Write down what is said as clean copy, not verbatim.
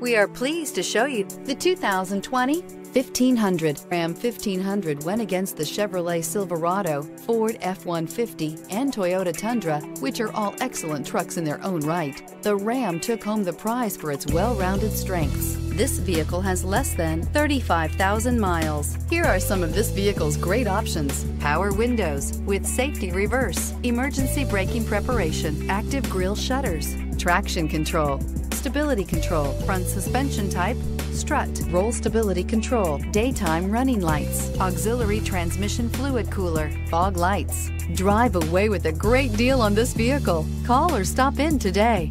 We are pleased to show you the 2020 1500. Ram 1500 went against the Chevrolet Silverado, Ford F-150, and Toyota Tundra, which are all excellent trucks in their own right. The Ram took home the prize for its well-rounded strengths. This vehicle has less than 35,000 miles. Here are some of this vehicle's great options: power windows with safety reverse, emergency braking preparation, active grille shutters, traction control, stability control, front suspension type, strut, roll stability control, daytime running lights, auxiliary transmission fluid cooler, fog lights. Drive away with a great deal on this vehicle. Call or stop in today.